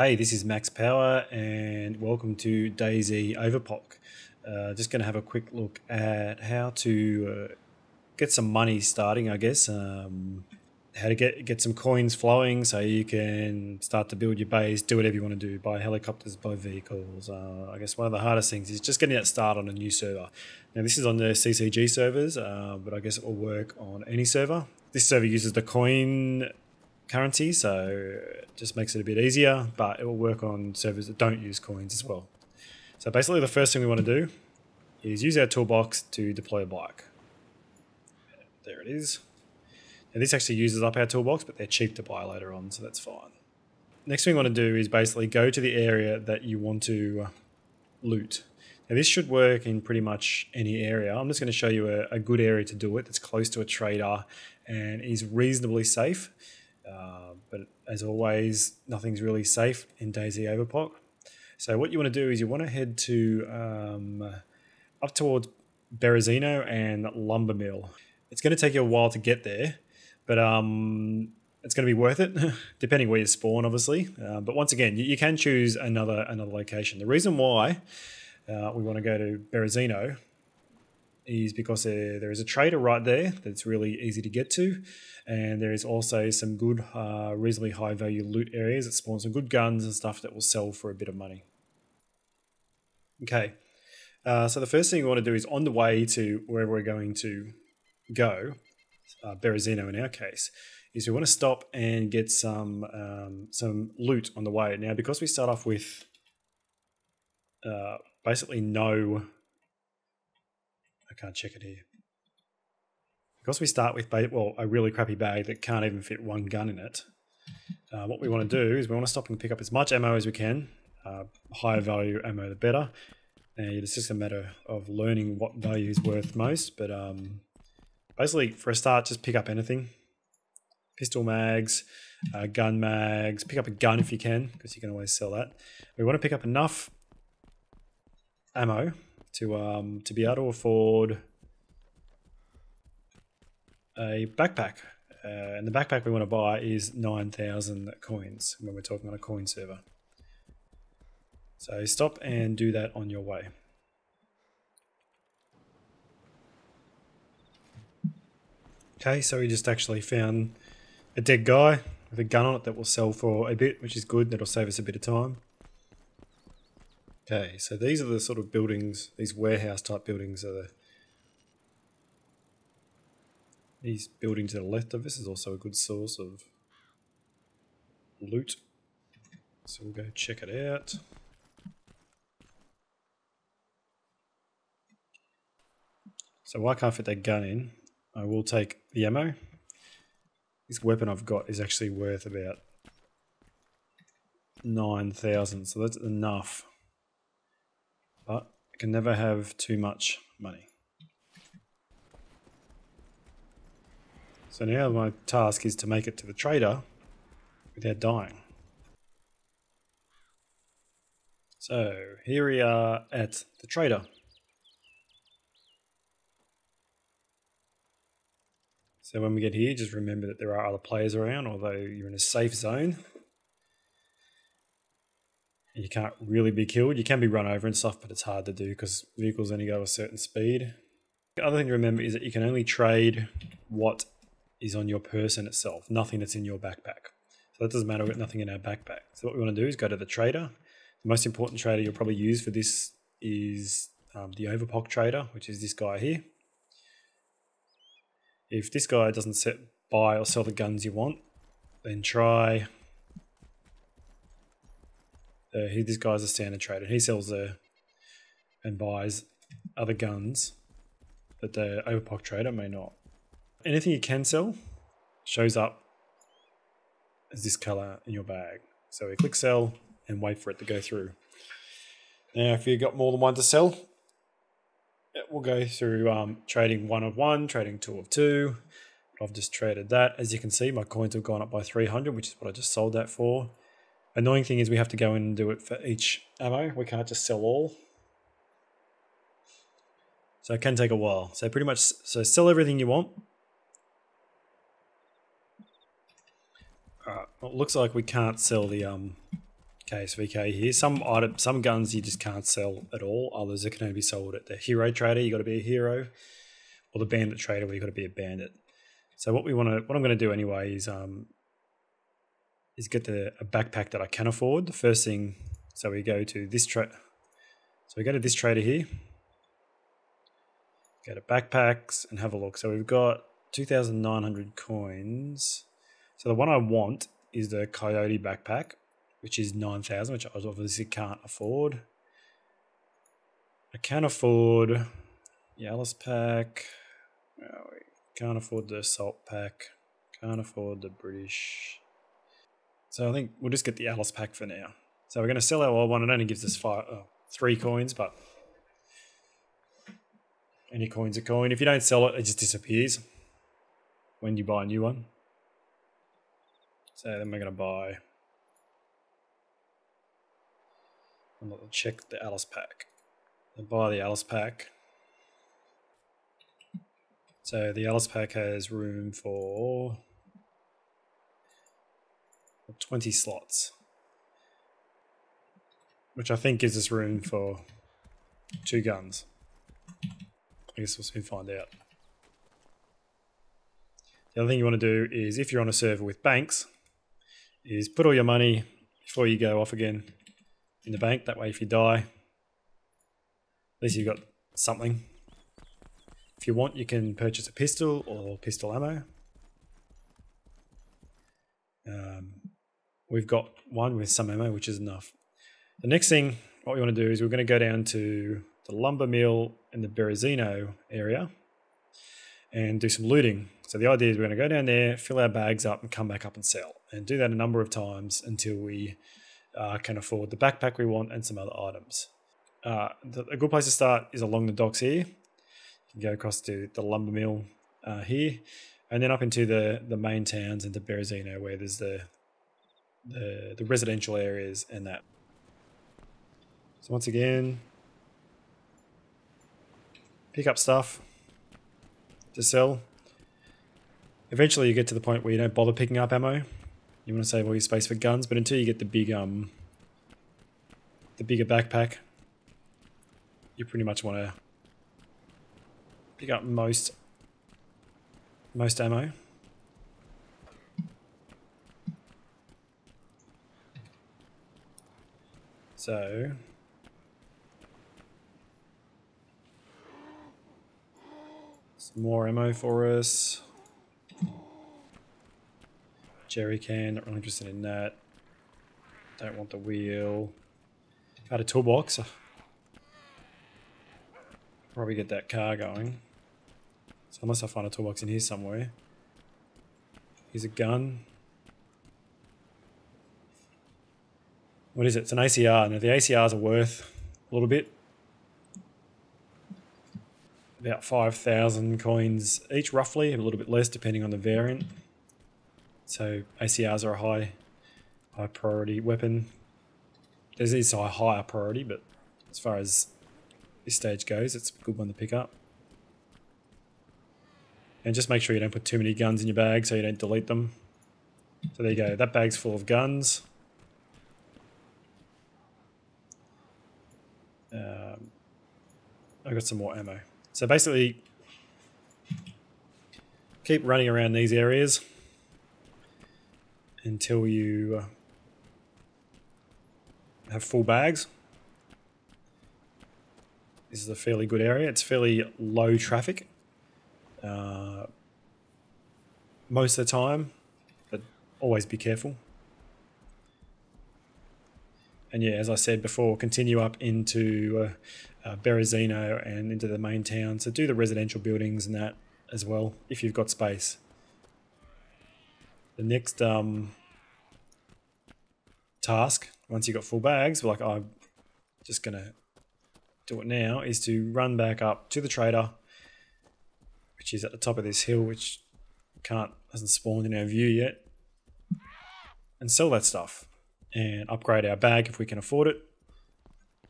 Hey, this is Max Power and welcome to DayZ Overpoch. Just going to have a quick look at how to get some money starting, I guess. How to get some coins flowing so you can start to build your base, do whatever you want to do, buy helicopters, buy vehicles. I guess one of the hardest things is just getting that start on a new server. Now this is on the CCG servers, but I guess it will work on any server. This server uses the coin currency, so it just makes it a bit easier, but it will work on servers that don't use coins as well. So basically the first thing we want to do is use our toolbox to deploy a bike. There it is. Now this actually uses up our toolbox, but they're cheap to buy later on, so that's fine. Next thing we want to do is basically go to the area that you want to loot. Now this should work in pretty much any area. I'm just going to show you a good area to do it that's close to a trader and is reasonably safe. But as always, nothing's really safe in DayZ Overpoch. So what you want to do is you want to head to up towards Berezino and Lumber Mill. It's going to take you a while to get there, but it's going to be worth it, depending where you spawn, obviously. But once again, you can choose another location. The reason why we want to go to Berezino is because there is a trader right there that's really easy to get to, and there is also some good reasonably high value loot areas that spawn some good guns and stuff that will sell for a bit of money. Okay, so the first thing we want to do is, on the way to wherever we're going to go, Berezino in our case, is we want to stop and get some loot on the way. Now because we start off with basically no, I can't check it here. Because we start with, well, a really crappy bag that can't even fit one gun in it, what we want to do is we want to stop and pick up as much ammo as we can. Higher value ammo the better. And it's just a matter of learning what value is worth most. But basically, for a start, just pick up anything. Pistol mags, gun mags. Pick up a gun if you can, because you can always sell that. We want to pick up enough ammo to be able to afford a backpack, and the backpack we want to buy is 9,000 coins when we're talking on a coin server. So stop and do that on your way. Okay, so we just actually found a dead guy with a gun on it that will sell for a bit, which is good. That'll save us a bit of time. Okay, so these are the sort of buildings, these warehouse type buildings are these buildings to the left of us is also a good source of loot. So we'll go check it out. So why can't I fit that gun in? I will take the ammo. This weapon I've got is actually worth about 9,000, so that's enough. But I can never have too much money. So now my task is to make it to the trader without dying. So here we are at the trader. So when we get here, just remember that there are other players around, although you're in a safe zone. You can't really be killed. You can be run over and stuff, but it's hard to do because vehicles only go a certain speed. The other thing to remember is that you can only trade what is on your person itself, nothing that's in your backpack. So that doesn't matter, we've got nothing in our backpack. So what we want to do is go to the trader. The most important trader you'll probably use for this is the Overpoch trader, which is this guy here. If this guy doesn't buy or sell the guns you want, then try... this guy's a standard trader. He sells and buys other guns that the Overpoch trader may not. Anything you can sell shows up as this color in your bag. So we click sell and wait for it to go through. Now if you've got more than one to sell, it will go through trading one of one, trading two of two. I've just traded that. As you can see, my coins have gone up by 300, which is what I just sold that for. Annoying thing is we have to go in and do it for each ammo. We can't just sell all. So it can take a while. So pretty much, so sell everything you want. All right, well, it looks like we can't sell the KSVK here. Some item, some guns you just can't sell at all. Others that can only be sold at the hero trader. You got to be a hero, or the bandit trader where you got to be a bandit. So what we want to, what I'm going to do anyway is get a backpack that I can afford. The first thing, so we go to this this trader here. Go to backpacks and have a look. So we've got 2,900 coins. So the one I want is the Coyote backpack, which is 9,000, which I obviously can't afford. I can afford the Alice pack. Oh, can't afford the Assault pack. Can't afford the British. So I think we'll just get the Alice pack for now. So we're going to sell our old one. It only gives us three coins, but any coin's a coin. If you don't sell it, it just disappears when you buy a new one. So then we're going to buy... I'm going to check the Alice pack. I'll buy the Alice pack. So the Alice pack has room for 20 slots, which I think gives us room for 2 guns. I guess we'll soon find out. The other thing you want to do is, if you're on a server with banks, is put all your money before you go off again in the bank. That way if you die, at least you've got something. If you want, you can purchase a pistol or pistol ammo. We've got one with some ammo, which is enough. The next thing, what we want to do is we're going to go down to the Lumber Mill and the Berezino area and do some looting. So the idea is we're going to go down there, fill our bags up and come back up and sell, and do that a number of times until we can afford the backpack we want and some other items. A good place to start is along the docks here. You can go across to the Lumber Mill here, and then up into the main towns, into Berezino, where there's the residential areas and that. So once again, pick up stuff to sell. Eventually you get to the point where you don't bother picking up ammo. You want to save all your space for guns, but until you get the bigger backpack, you pretty much want to pick up most ammo. So some more ammo for us. Jerry can, not really interested in that. Don't want the wheel. Got a toolbox. Probably get that car going. So unless I find a toolbox in here somewhere. Here's a gun. What is it? It's an ACR. Now the ACRs are worth a little bit. About 5,000 coins each, roughly. A little bit less depending on the variant. So ACRs are a high priority weapon. This is a higher priority, but as far as this stage goes, it's a good one to pick up. And just make sure you don't put too many guns in your bag so you don't delete them. So there you go, that bag's full of guns. I got some more ammo. So basically, keep running around these areas until you have full bags. This is a fairly good area. It's fairly low traffic most of the time, but always be careful. And yeah, as I said before, continue up into Berezino and into the main town. So do the residential buildings and that as well, if you've got space. The next task, once you've got full bags, like I'm just going to do it now, is to run back up to the trader, which is at the top of this hill, which hasn't spawned in our view yet, and sell that stuff and upgrade our bag if we can afford it.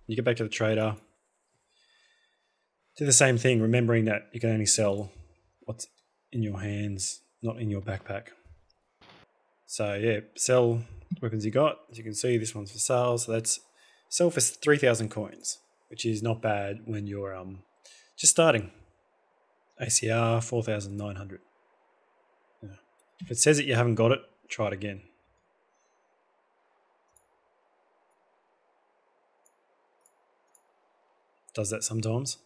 You get back to the trader, do the same thing, remembering that you can only sell what's in your hands, not in your backpack. So yeah, sell weapons you got. As you can see, this one's for sale, so that's sell for 3,000 coins, which is not bad when you're just starting. ACR 4,900. Yeah. If it says that you haven't got it, try it again. Does that sometimes.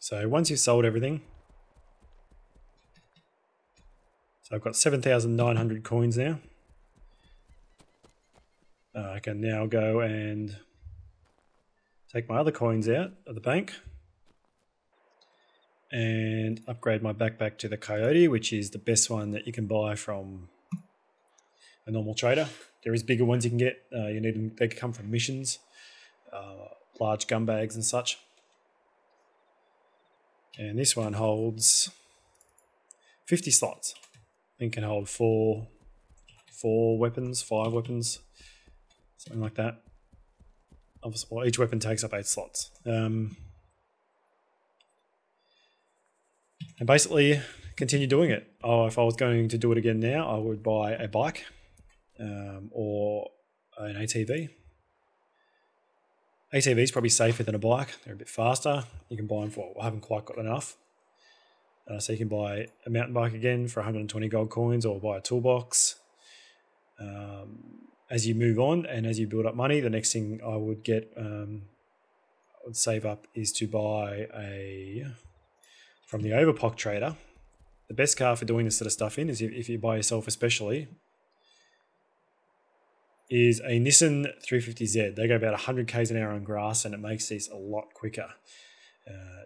So once you've sold everything, so I've got 7,900 coins now. I can now go and take my other coins out of the bank and upgrade my backpack to the Coyote, which is the best one that you can buy from a normal trader. There is bigger ones you can get. You need them, they come from missions, large gun bags and such. And this one holds 50 slots. I think it can hold five weapons, something like that. Obviously, well, each weapon takes up 8 slots. And basically continue doing it. Oh, if I was going to do it again now, I would buy a bike or an ATV. ATV is probably safer than a bike. They're a bit faster. You can buy them for, well, I haven't quite got enough. So you can buy a mountain bike again for 120 gold coins, or buy a toolbox. As you move on and as you build up money, the next thing I would get, I would save up, is to buy a, from the Overpoch trader. The best car for doing this sort of stuff in is if you buy yourself, especially, is a Nissan 350Z. They go about 100 k's an hour on grass, and it makes these a lot quicker.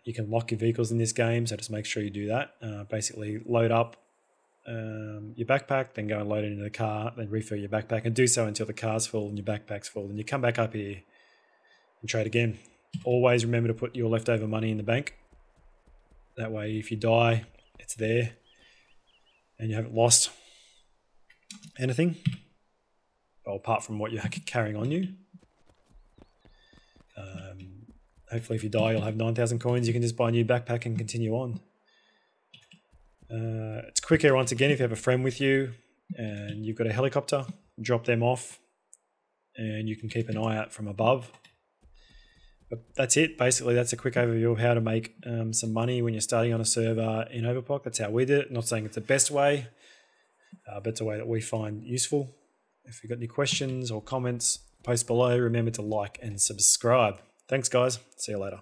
You can lock your vehicles in this game, so just make sure you do that. Basically load up your backpack, then go and load it into the car, then refill your backpack, and do so until the car's full and your backpack's full, and you come back up here and trade again. Always remember to put your leftover money in the bank. That way if you die, it's there and you haven't lost anything, well, apart from what you're carrying on you. Hopefully if you die, you'll have 9,000 coins. You can just buy a new backpack and continue on. It's quicker, once again, if you have a friend with you and you've got a helicopter, drop them off and you can keep an eye out from above. But that's it. Basically, that's a quick overview of how to make some money when you're starting on a server in Overpoch. That's how we did it. Not saying it's the best way, but it's a way that we find useful. If you've got any questions or comments, post below. Remember to like and subscribe. Thanks, guys. See you later.